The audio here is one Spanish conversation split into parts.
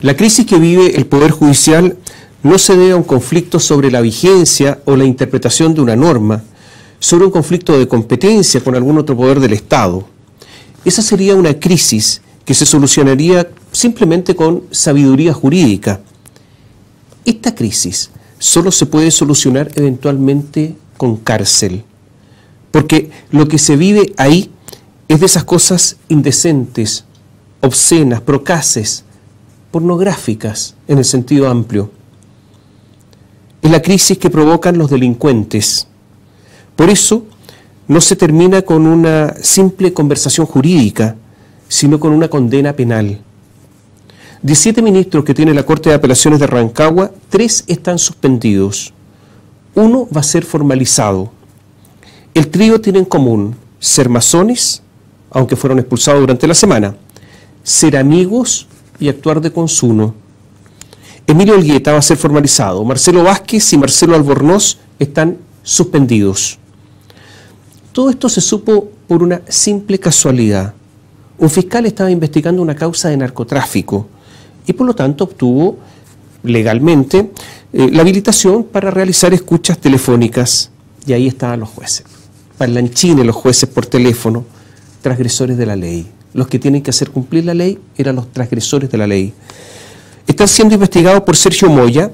La crisis que vive el Poder Judicial no se debe a un conflicto sobre la vigencia o la interpretación de una norma, sobre un conflicto de competencia con algún otro poder del Estado. Esa sería una crisis que se solucionaría simplemente con sabiduría jurídica. Esta crisis solo se puede solucionar eventualmente con cárcel, porque lo que se vive ahí es de esas cosas indecentes, obscenas, procaces, pornográficas en el sentido amplio. Es la crisis que provocan los delincuentes. Por eso no se termina con una simple conversación jurídica, sino con una condena penal. 17 ministros que tiene la Corte de Apelaciones de Rancagua, 3 están suspendidos. 1 va a ser formalizado. El trío tiene en común ser masones, aunque fueron expulsados durante la semana, ser amigos y actuar de consuno. Emilio Elgueta va a ser formalizado. Marcelo Vázquez y Marcelo Albornoz están suspendidos. Todo esto se supo por una simple casualidad. Un fiscal estaba investigando una causa de narcotráfico y por lo tanto obtuvo legalmente la habilitación para realizar escuchas telefónicas. Y ahí estaban los jueces, parlanchines los jueces por teléfono, transgresores de la ley. Los que tienen que hacer cumplir la ley eran los transgresores de la ley. Están siendo investigados por Sergio Moya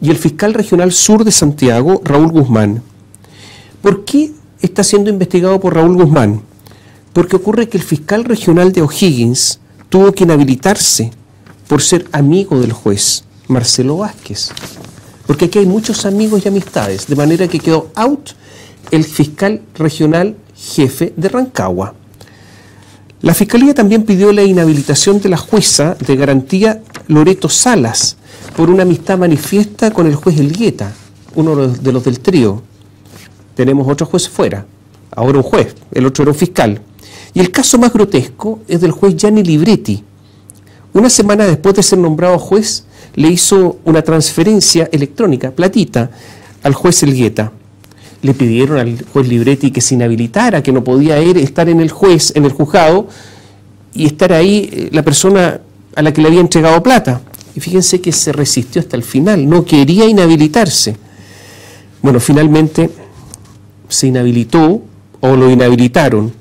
y el fiscal regional sur de Santiago, Raúl Guzmán. ¿Por qué está siendo investigado por Raúl Guzmán? Porque ocurre que el fiscal regional de O'Higgins tuvo que inhabilitarse por ser amigo del juez Marcelo Vázquez. Porque aquí hay muchos amigos y amistades, de manera que quedó out el fiscal regional jefe de Rancagua. La Fiscalía también pidió la inhabilitación de la jueza de garantía Loreto Salas por una amistad manifiesta con el juez Elgueta, uno de los del trío. Tenemos otro juez fuera, ahora un juez, el otro era un fiscal. Y el caso más grotesco es del juez Gianni Libretti. Una semana después de ser nombrado juez, le hizo una transferencia electrónica, platita, al juez Elgueta. Le pidieron al juez Libretti que se inhabilitara, que no podía estar en el juzgado y estar ahí la persona a la que le había entregado plata. Y fíjense que se resistió hasta el final, no quería inhabilitarse. Bueno, finalmente se inhabilitó o lo inhabilitaron.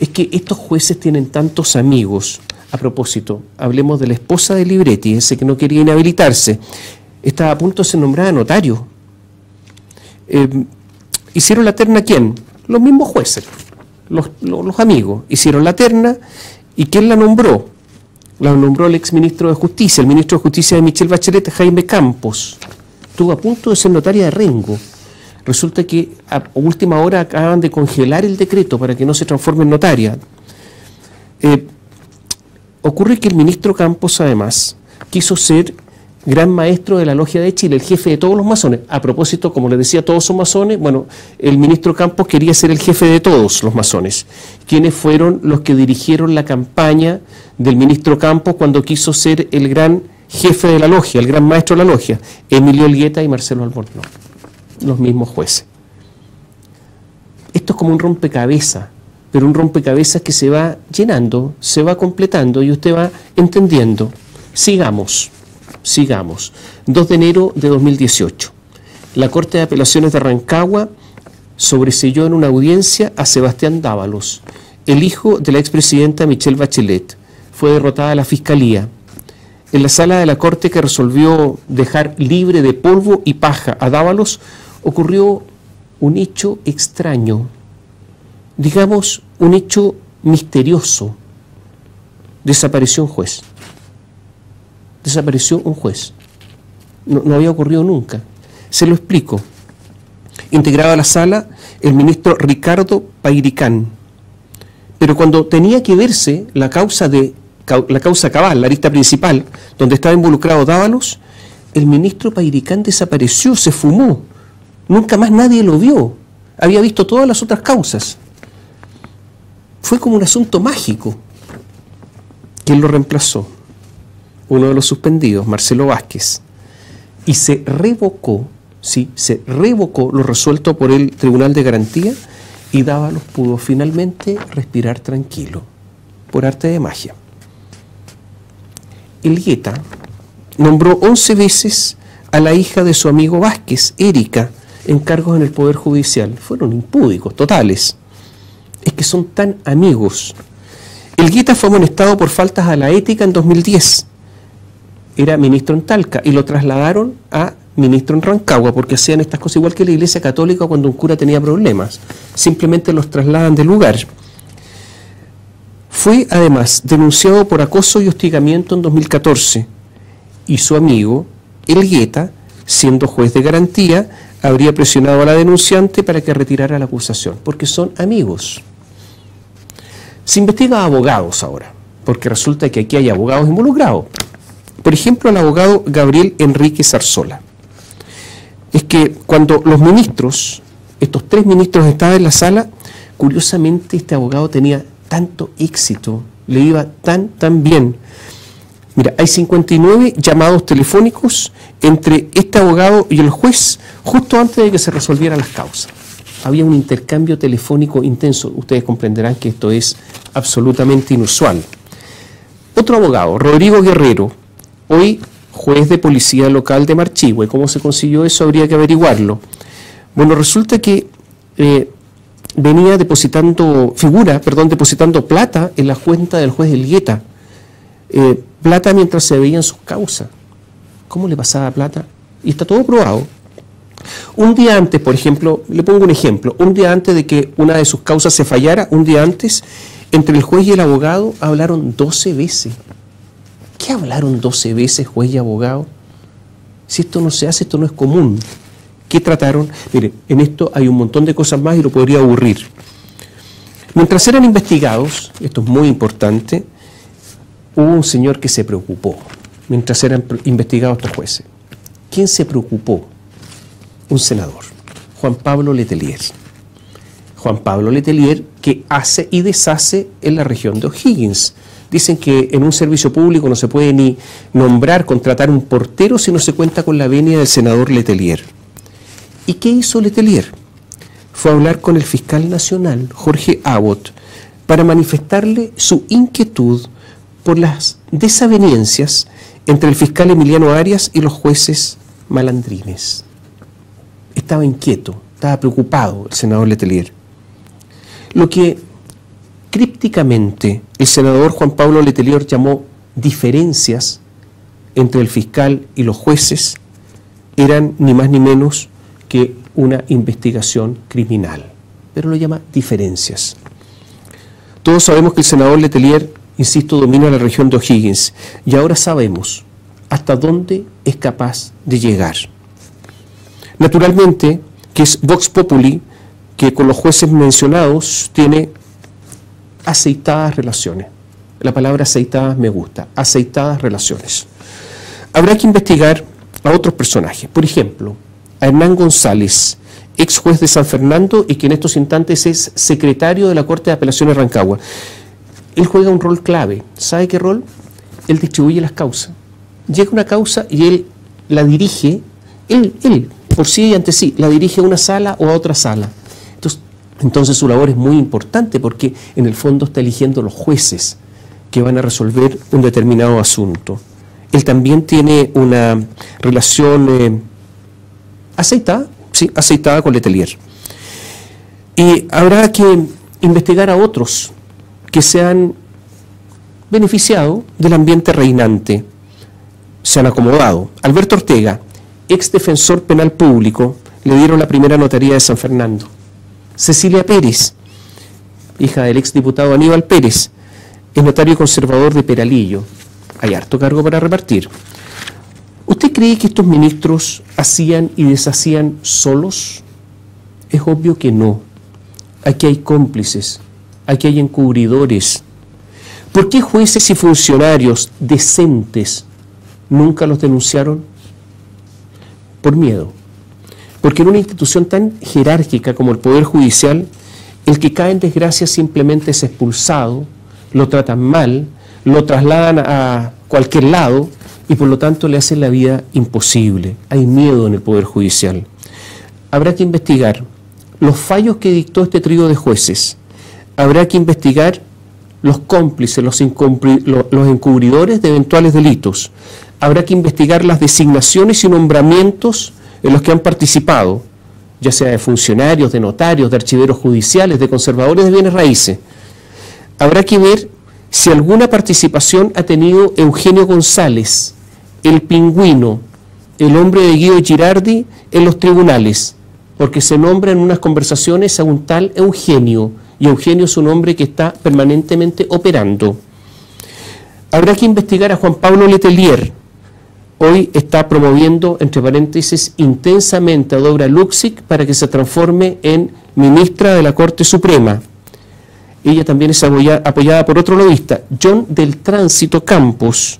Es que estos jueces tienen tantos amigos. A propósito, hablemos de la esposa de Libretti, ese que no quería inhabilitarse. Estaba a punto de ser nombrada notario. Hicieron la terna, ¿quién? Los mismos jueces, los amigos. Hicieron la terna, ¿y quién la nombró? La nombró el exministro de Justicia, el ministro de Justicia de Michelle Bachelet, Jaime Campos. Estuvo a punto de ser notaria de Rengo. Resulta que a última hora acaban de congelar el decreto para que no se transforme en notaria. Ocurre que el ministro Campos, además, quiso ser gran maestro de la Logia de Chile, el jefe de todos los masones. A propósito, como les decía, todos son masones. Bueno, el ministro Campos quería ser el jefe de todos los masones, quienes fueron los que dirigieron la campaña del ministro Campos cuando quiso ser el gran jefe de la Logia, el gran maestro de la Logia, Emilio Elgueta y Marcelo Albornoz, los mismos jueces. Esto es como un rompecabezas, pero un rompecabezas que se va llenando, se va completando y usted va entendiendo. Sigamos. 2 de enero de 2018. La Corte de Apelaciones de Rancagua sobreselló en una audiencia a Sebastián Dávalos, el hijo de la expresidenta Michelle Bachelet. Fue derrotada la Fiscalía. En la sala de la Corte que resolvió dejar libre de polvo y paja a Dávalos, ocurrió un hecho extraño, digamos un hecho misterioso. Desapareció un juez. No había ocurrido nunca. Se lo explico. Integraba la sala el ministro Ricardo Pairicán. Pero cuando tenía que verse la causa cabal, la arista principal, donde estaba involucrado Dávalos, el ministro Pairicán desapareció, se fumó. Nunca más nadie lo vio. Había visto todas las otras causas. Fue como un asunto mágico. ¿Quién lo reemplazó? Uno de los suspendidos, Marcelo Vázquez, y se revocó, sí, se revocó lo resuelto por el Tribunal de Garantía y Dávalos pudo finalmente respirar tranquilo, por arte de magia. Elgueta nombró 11 veces a la hija de su amigo Vázquez, Erika, en cargos en el Poder Judicial. Fueron impúdicos, totales. Es que son tan amigos. Elgueta fue amonestado por faltas a la ética en 2010. Era ministro en Talca y lo trasladaron a ministro en Rancagua, porque hacían estas cosas igual que la Iglesia Católica cuando un cura tenía problemas. Simplemente los trasladan del lugar. Fue además denunciado por acoso y hostigamiento en 2014 y su amigo Elgueta, siendo juez de garantía, habría presionado a la denunciante para que retirara la acusación, porque son amigos. Se investiga a abogados ahora, porque resulta que aquí hay abogados involucrados. Por ejemplo, el abogado Gabriel Enrique Zarzola. Es que cuando los ministros, estos 3 ministros estaban en la sala, curiosamente este abogado tenía tanto éxito, le iba tan bien. Mira, hay 59 llamados telefónicos entre este abogado y el juez, justo antes de que se resolvieran las causas. Había un intercambio telefónico intenso. Ustedes comprenderán que esto es absolutamente inusual. Otro abogado, Rodrigo Guerrero, hoy juez de policía local de Marchihue. ¿Cómo se consiguió eso? Habría que averiguarlo. Bueno, resulta que venía depositando plata en la cuenta del juez Elgueta. Plata mientras se veían sus causas. ¿Cómo le pasaba plata? Y está todo probado. Un día antes, por ejemplo, le pongo un ejemplo, un día antes de que una de sus causas se fallara, un día antes, entre el juez y el abogado hablaron 12 veces. ¿Qué hablaron 12 veces juez y abogado? Si esto no se hace, esto no es común. ¿Qué trataron? Miren, en esto hay un montón de cosas más y lo podría aburrir. Mientras eran investigados, esto es muy importante, hubo un señor que se preocupó mientras eran investigados estos jueces. ¿Quién se preocupó? Un senador, Juan Pablo Letelier. Juan Pablo Letelier, que hace y deshace en la región de O'Higgins. Dicen que en un servicio público no se puede ni nombrar, contratar un portero si no se cuenta con la venia del senador Letelier. ¿Y qué hizo Letelier? Fue a hablar con el fiscal nacional, Jorge Abbott, para manifestarle su inquietud por las desavenencias entre el fiscal Emiliano Arias y los jueces malandrines. Estaba inquieto, estaba preocupado el senador Letelier. Lo que crípticamente el senador Juan Pablo Letelier llamó diferencias entre el fiscal y los jueces eran ni más ni menos que una investigación criminal. Pero lo llama diferencias. Todos sabemos que el senador Letelier, insisto, domina la región de O'Higgins, y ahora sabemos hasta dónde es capaz de llegar. Naturalmente, que es Vox Populi, que con los jueces mencionados tiene aceitadas relaciones. La palabra aceitadas me gusta, aceitadas relaciones. Habrá que investigar a otros personajes, por ejemplo, a Hernán González, ex juez de San Fernando y que en estos instantes es secretario de la Corte de Apelaciones de Rancagua. Él juega un rol clave. ¿Sabe qué rol? Él distribuye las causas. Llega una causa y él la dirige, él por sí y ante sí, la dirige a una sala o a otra sala. Entonces su labor es muy importante porque en el fondo está eligiendo los jueces que van a resolver un determinado asunto. Él también tiene una relación aceitada con Letelier. Y habrá que investigar a otros que se han beneficiado del ambiente reinante, se han acomodado. Alberto Ortega, ex defensor penal público, le dieron la primera notaría de San Fernando. Cecilia Pérez, hija del ex diputado Aníbal Pérez, es notario conservador de Peralillo. Hay harto cargo para repartir. ¿Usted cree que estos ministros hacían y deshacían solos? Es obvio que no. Aquí hay cómplices. Aquí hay encubridores. ¿Por qué jueces y funcionarios decentes nunca los denunciaron? Por miedo. Porque en una institución tan jerárquica como el Poder Judicial, el que cae en desgracia simplemente es expulsado, lo tratan mal, lo trasladan a cualquier lado y por lo tanto le hacen la vida imposible. Hay miedo en el Poder Judicial. Habrá que investigar los fallos que dictó este trío de jueces. Habrá que investigar los cómplices, los encubridores de eventuales delitos. Habrá que investigar las designaciones y nombramientos en los que han participado, ya sea de funcionarios, de notarios, de archiveros judiciales, de conservadores de bienes raíces. Habrá que ver si alguna participación ha tenido Eugenio González, el pingüino, el hombre de Guido Girardi, en los tribunales, porque se nombra en unas conversaciones a un tal Eugenio, y Eugenio es un hombre que está permanentemente operando. Habrá que investigar a Juan Pablo Letelier. Hoy está promoviendo, entre paréntesis, intensamente a Dobra Luxic para que se transforme en ministra de la Corte Suprema. Ella también es apoyada por otro lobista, John del Tránsito Campos.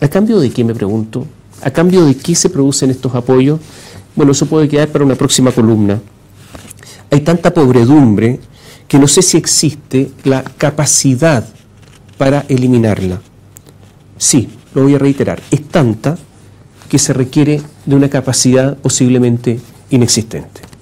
¿A cambio de qué, me pregunto? ¿A cambio de qué se producen estos apoyos? Bueno, eso puede quedar para una próxima columna. Hay tanta pobredumbre que no sé si existe la capacidad para eliminarla. Sí, lo voy a reiterar, es tanta que se requiere de una capacidad posiblemente inexistente.